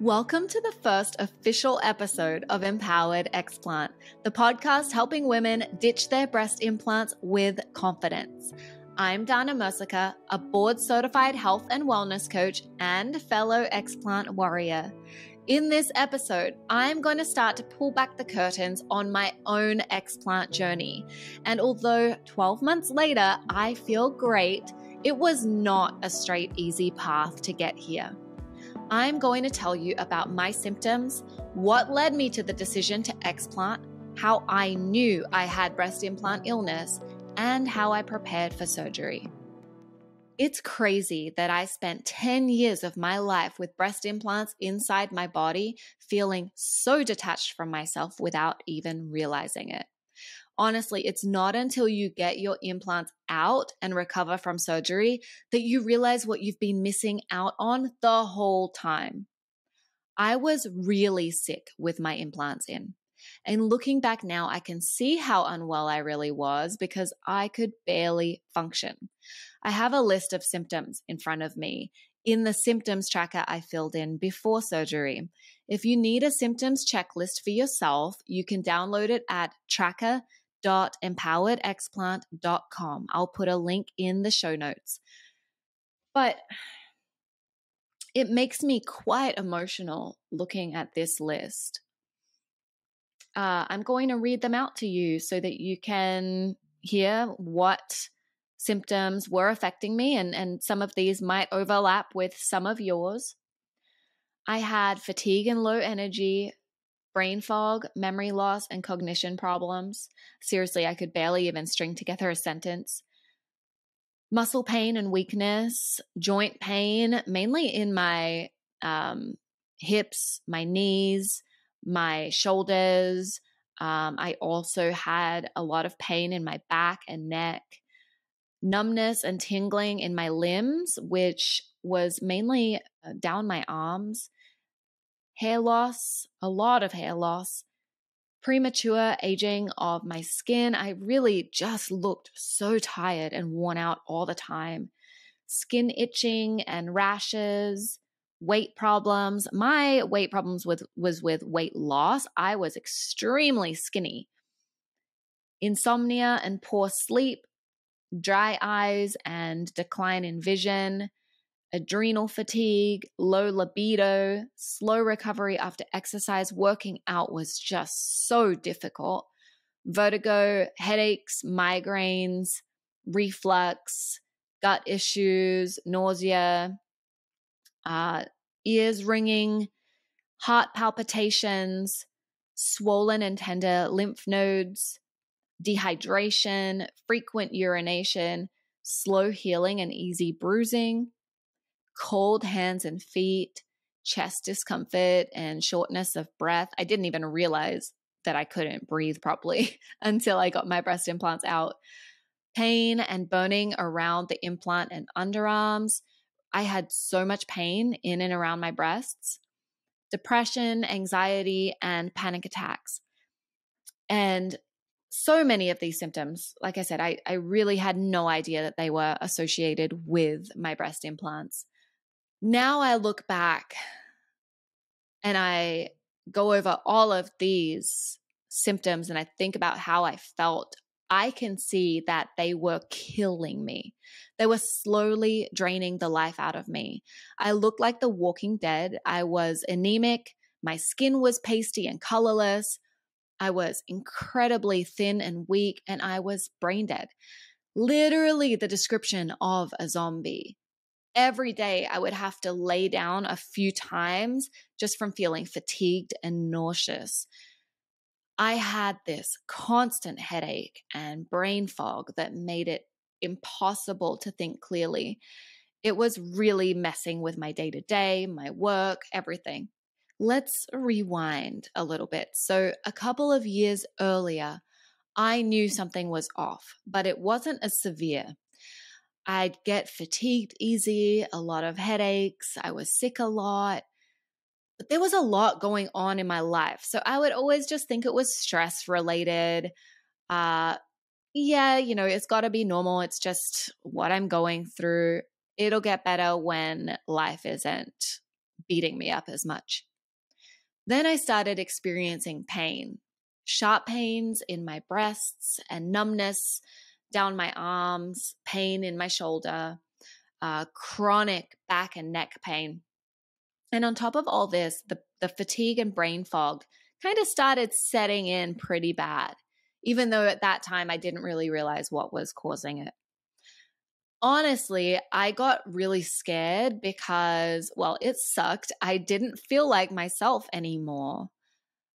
Welcome to the first official episode of Empowered Explant, the podcast helping women ditch their breast implants with confidence. I'm Dana Mercieca, a board-certified health and wellness coach and fellow explant warrior. In this episode, I'm going to start to pull back the curtains on my own explant journey. And although 12 months later, I feel great, it was not a straight, easy path to get here. I'm going to tell you about my symptoms, what led me to the decision to explant, how I knew I had breast implant illness, and how I prepared for surgery. It's crazy that I spent 10 years of my life with breast implants inside my body, feeling so detached from myself without even realizing it. Honestly, it's not until you get your implants out and recover from surgery that you realize what you've been missing out on the whole time. I was really sick with my implants in. And looking back now, I can see how unwell I really was because I could barely function. I have a list of symptoms in front of me in the symptoms tracker I filled in before surgery. If you need a symptoms checklist for yourself, you can download it at tracker.empoweredexplant.com. I'll put a link in the show notes. But it makes me quite emotional looking at this list. I'm going to read them out to you so that you can hear what symptoms were affecting me, and some of these might overlap with some of yours. I had fatigue and low energy, brain fog, memory loss, and cognition problems. Seriously, I could barely even string together a sentence. Muscle pain and weakness, joint pain, mainly in my hips, my knees, my shoulders. I also had a lot of pain in my back and neck, numbness and tingling in my limbs, which was mainly down my arms, hair loss, a lot of hair loss, premature aging of my skin. I really just looked so tired and worn out all the time, skin itching and rashes, weight problems. My weight problems was with weight loss. I was extremely skinny. Insomnia and poor sleep, dry eyes and decline in vision, adrenal fatigue, low libido, slow recovery after exercise. Working out was just so difficult. Vertigo, headaches, migraines, reflux, gut issues, nausea, ears ringing, heart palpitations, swollen and tender lymph nodes, dehydration, frequent urination, slow healing and easy bruising, cold hands and feet, chest discomfort and shortness of breath. I didn't even realize that I couldn't breathe properly until I got my breast implants out. Pain and burning around the implant and underarms. I had so much pain in and around my breasts, depression, anxiety, and panic attacks. And so many of these symptoms, like I said, I really had no idea that they were associated with my breast implants. Now I look back and I go over all of these symptoms and I think about how I felt. I can see that they were killing me. They were slowly draining the life out of me. I looked like the walking dead. I was anemic. My skin was pasty and colorless. I was incredibly thin and weak, and I was brain dead. Literally the description of a zombie. Every day I would have to lay down a few times just from feeling fatigued and nauseous. I had this constant headache and brain fog that made it impossible to think clearly. It was really messing with my day-to-day, my work, everything. Let's rewind a little bit. So a couple of years earlier, I knew something was off, but it wasn't as severe. I'd get fatigued easy, a lot of headaches. I was sick a lot. But there was a lot going on in my life. So I would always just think it was stress related. It's got to be normal. It's just what I'm going through. It'll get better when life isn't beating me up as much. Then I started experiencing pain, sharp pains in my breasts and numbness down my arms, pain in my shoulder, chronic back and neck pain. And on top of all this, the fatigue and brain fog kind of started setting in pretty bad, even though at that time I didn't really realize what was causing it. Honestly, I got really scared because, well, it sucked. I didn't feel like myself anymore.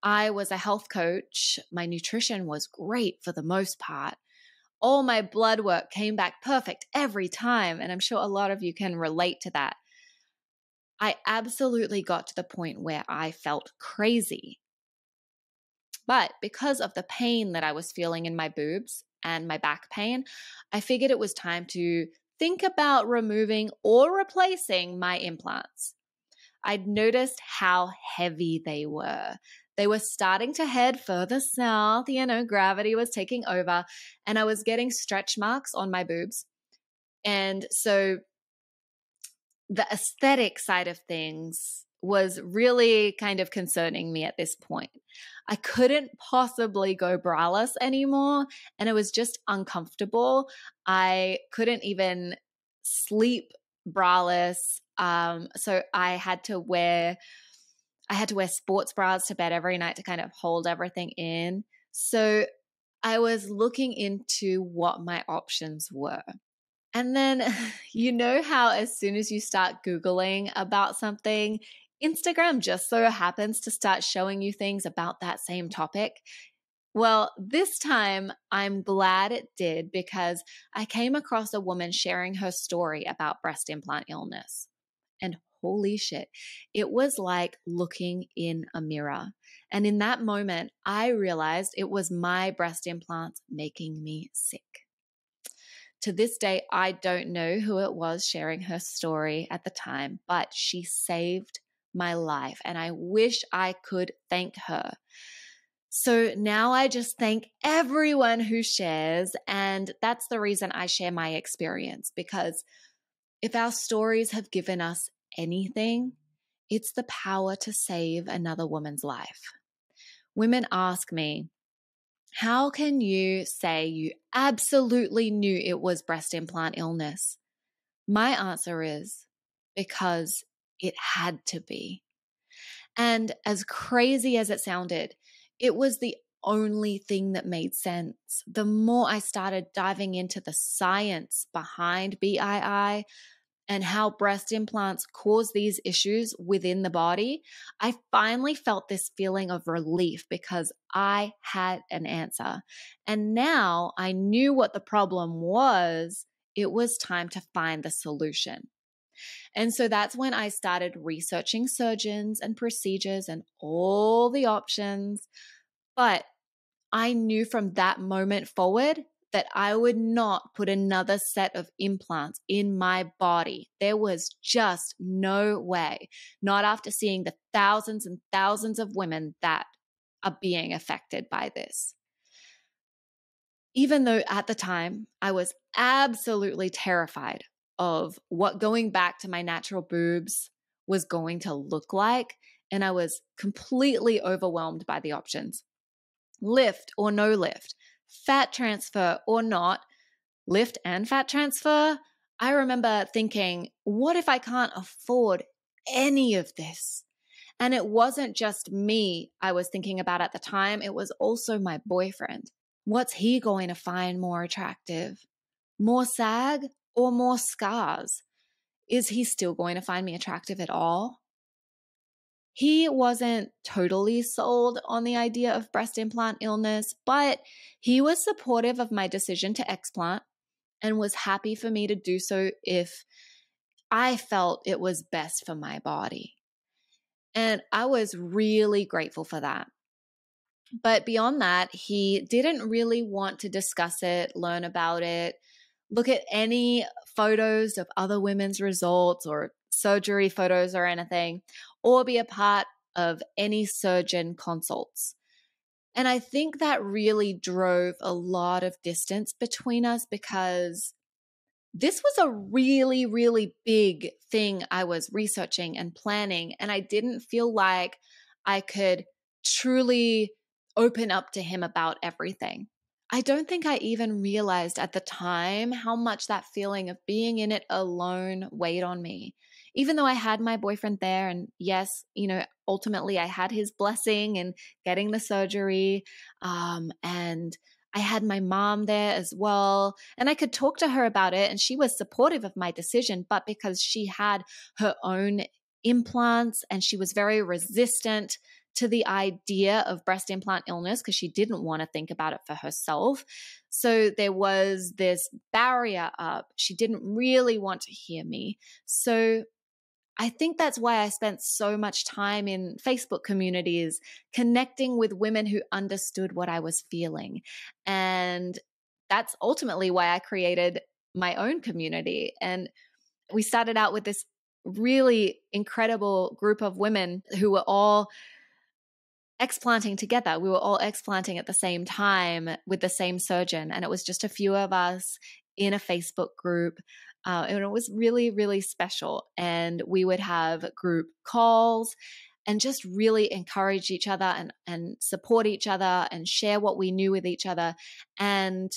I was a health coach. My nutrition was great for the most part. All my blood work came back perfect every time, and I'm sure a lot of you can relate to that. I absolutely got to the point where I felt crazy. But because of the pain that I was feeling in my boobs and my back pain, I figured it was time to think about removing or replacing my implants. I'd noticed how heavy they were. They were starting to head further south, you know, gravity was taking over, and I was getting stretch marks on my boobs. And so the aesthetic side of things was really kind of concerning me at this point. I couldn't possibly go braless anymore, and it was just uncomfortable. I couldn't even sleep braless, so I had to wear sports bras to bed every night to kind of hold everything in. So I was looking into what my options were. And then, you know how as soon as you start Googling about something, Instagram just so happens to start showing you things about that same topic. Well, this time I'm glad it did, because I came across a woman sharing her story about breast implant illness. And holy shit, it was like looking in a mirror. And in that moment, I realized it was my breast implants making me sick. To this day, I don't know who it was sharing her story at the time, but she saved my life, and I wish I could thank her. So now I just thank everyone who shares, and that's the reason I share my experience, because if our stories have given us anything, it's the power to save another woman's life. Women ask me, how can you say you absolutely knew it was breast implant illness? My answer is because it had to be. And as crazy as it sounded, it was the only thing that made sense. The more I started diving into the science behind BII, and how breast implants cause these issues within the body, I finally felt this feeling of relief because I had an answer. And now I knew what the problem was. It was time to find the solution. And so that's when I started researching surgeons and procedures and all the options. But I knew from that moment forward that I would not put another set of implants in my body. There was just no way, not after seeing the thousands and thousands of women that are being affected by this. Even though at the time I was absolutely terrified of what going back to my natural boobs was going to look like, and I was completely overwhelmed by the options. Lift or no lift, fat transfer or not, lift and fat transfer. I remember thinking, what if I can't afford any of this? And it wasn't just me I was thinking about at the time. It was also my boyfriend. What's he going to find more attractive? More sag or more scars? Is he still going to find me attractive at all? He wasn't totally sold on the idea of breast implant illness, but he was supportive of my decision to explant and was happy for me to do so if I felt it was best for my body. And I was really grateful for that. But beyond that, he didn't really want to discuss it, learn about it, look at any photos of other women's results or surgery photos or anything, or be a part of any surgeon consults. And I think that really drove a lot of distance between us, because this was a really, really big thing I was researching and planning, and I didn't feel like I could truly open up to him about everything. I don't think I even realized at the time how much that feeling of being in it alone weighed on me. Even though I had my boyfriend there, and yes, you know, ultimately I had his blessing in getting the surgery, and I had my mom there as well, and I could talk to her about it, and she was supportive of my decision, but because she had her own implants and she was very resistant to the idea of breast implant illness because she didn't want to think about it for herself. So there was this barrier up. She didn't really want to hear me. So I think that's why I spent so much time in Facebook communities connecting with women who understood what I was feeling. And that's ultimately why I created my own community. And we started out with this really incredible group of women who were all explanting together. We were all explanting at the same time with the same surgeon. And it was just a few of us in a Facebook group. And it was really, really special. And we would have group calls and just really encourage each other and support each other and share what we knew with each other. And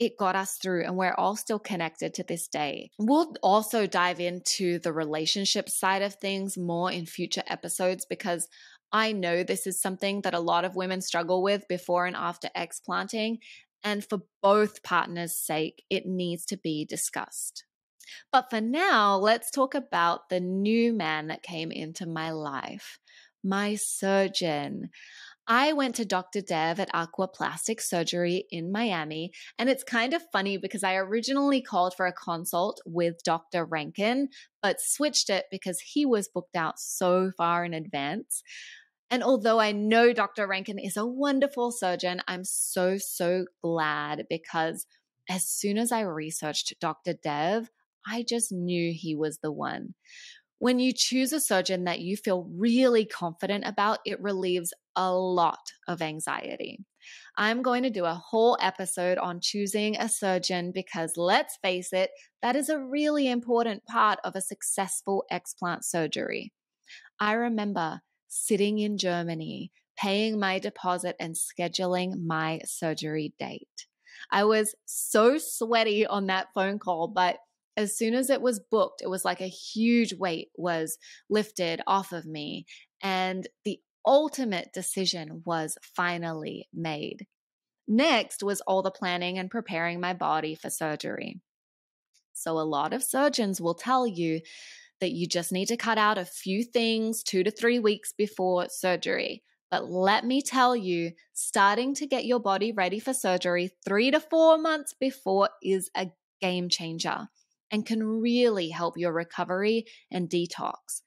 it got us through, and we're all still connected to this day. We'll also dive into the relationship side of things more in future episodes, because I know this is something that a lot of women struggle with before and after explanting, and for both partners' sake, it needs to be discussed. But for now, let's talk about the new man that came into my life, my surgeon. I went to Dr. Dev at Aquaplastic Surgery in Miami, and it's kind of funny because I originally called for a consult with Dr. Rankin, but switched it because he was booked out so far in advance. And although I know Dr. Rankin is a wonderful surgeon, I'm so, so glad, because as soon as I researched Dr. Dev, I just knew he was the one. When you choose a surgeon that you feel really confident about, it relieves a lot of anxiety. I'm going to do a whole episode on choosing a surgeon because, let's face it, that is a really important part of a successful explant surgery. I remember sitting in Germany, paying my deposit and scheduling my surgery date. I was so sweaty on that phone call, but as soon as it was booked, it was like a huge weight was lifted off of me, and the ultimate decision was finally made. Next was all the planning and preparing my body for surgery. So a lot of surgeons will tell you that you just need to cut out a few things 2 to 3 weeks before surgery. But let me tell you, starting to get your body ready for surgery 3 to 4 months before is a game changer and can really help your recovery and detox.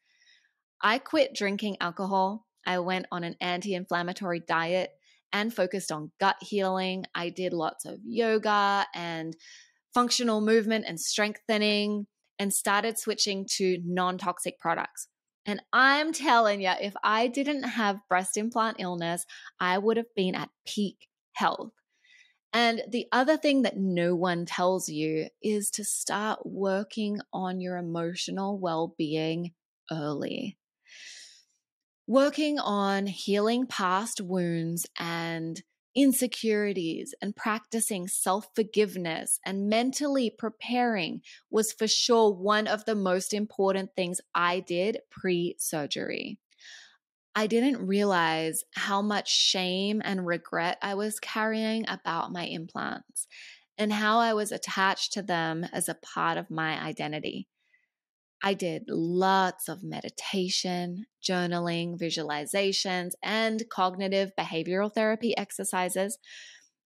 I quit drinking alcohol. I went on an anti-inflammatory diet and focused on gut healing. I did lots of yoga and functional movement and strengthening, and started switching to non-toxic products. And I'm telling you, if I didn't have breast implant illness, I would have been at peak health. And the other thing that no one tells you is to start working on your emotional well-being early. Working on healing past wounds and insecurities and practicing self-forgiveness and mentally preparing was for sure one of the most important things I did pre-surgery. I didn't realize how much shame and regret I was carrying about my implants and how I was attached to them as a part of my identity. I did lots of meditation, journaling, visualizations, and cognitive behavioral therapy exercises.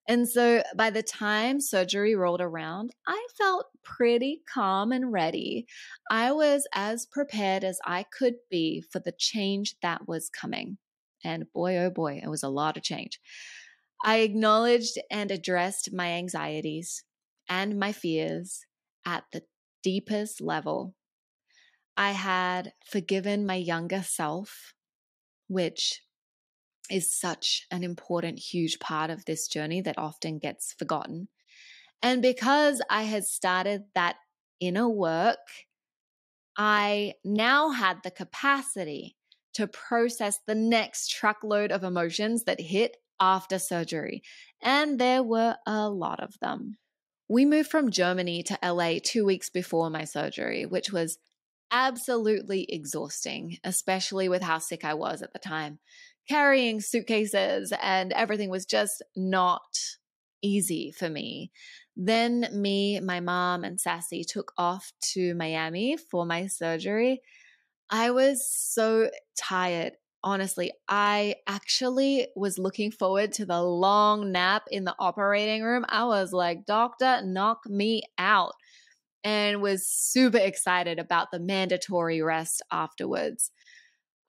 And so by the time surgery rolled around, I felt pretty calm and ready. I was as prepared as I could be for the change that was coming. And boy, oh boy, it was a lot of change. I acknowledged and addressed my anxieties and my fears at the deepest level. I had forgiven my younger self, which is such an important, huge part of this journey that often gets forgotten. And because I had started that inner work, I now had the capacity to process the next truckload of emotions that hit after surgery. And there were a lot of them. We moved from Germany to LA 2 weeks before my surgery, which was absolutely exhausting, especially with how sick I was at the time. Carrying suitcases and everything was just not easy for me. Then me, my mom, and Sassy took off to Miami for my surgery. I was so tired. Honestly, I actually was looking forward to the long nap in the operating room. I was like, doctor, knock me out, and was super excited about the mandatory rest afterwards.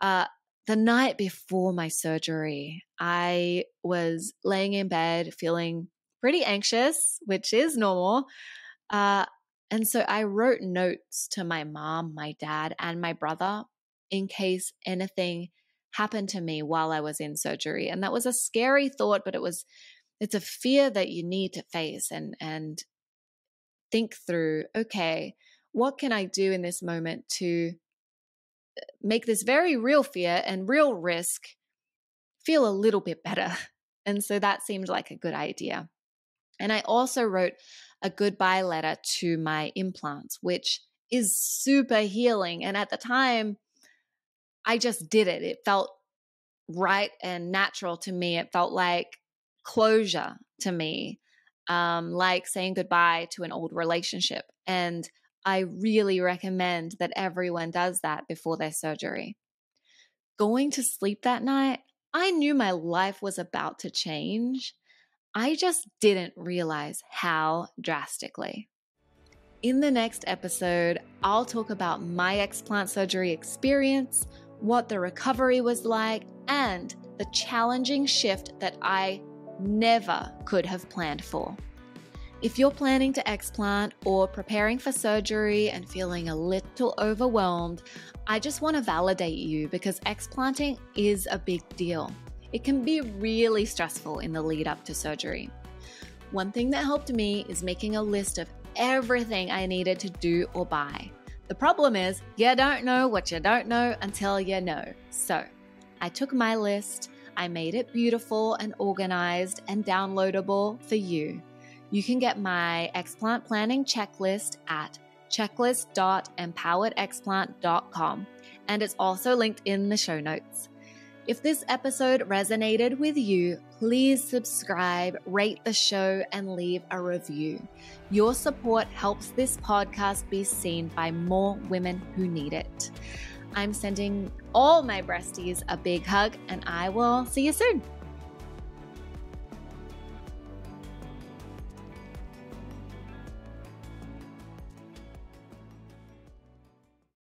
The night before my surgery, I was laying in bed feeling pretty anxious, which is normal. And so I wrote notes to my mom, my dad, and my brother in case anything happened to me while I was in surgery. And that was a scary thought, but it's a fear that you need to face and think through, okay, what can I do in this moment to make this very real fear and real risk feel a little bit better? And so that seemed like a good idea. And I also wrote a goodbye letter to my implants, which is super healing. And at the time, I just did it. It felt right and natural to me. It felt like closure to me, like saying goodbye to an old relationship. And I really recommend that everyone does that before their surgery. Going to sleep that night, I knew my life was about to change. I just didn't realize how drastically. In the next episode, I'll talk about my explant surgery experience, what the recovery was like, and the challenging shift that I never could have planned for. If you're planning to explant or preparing for surgery and feeling a little overwhelmed, I just want to validate you because explanting is a big deal. It can be really stressful in the lead up to surgery. One thing that helped me is making a list of everything I needed to do or buy. The problem is you don't know what you don't know until you know. So I took my list, I made it beautiful and organized and downloadable for you. You can get my explant planning checklist at checklist.empoweredexplant.com, and it's also linked in the show notes. If this episode resonated with you, please subscribe, rate the show, and leave a review. Your support helps this podcast be seen by more women who need it. I'm sending all my breasties a big hug, and I will see you soon.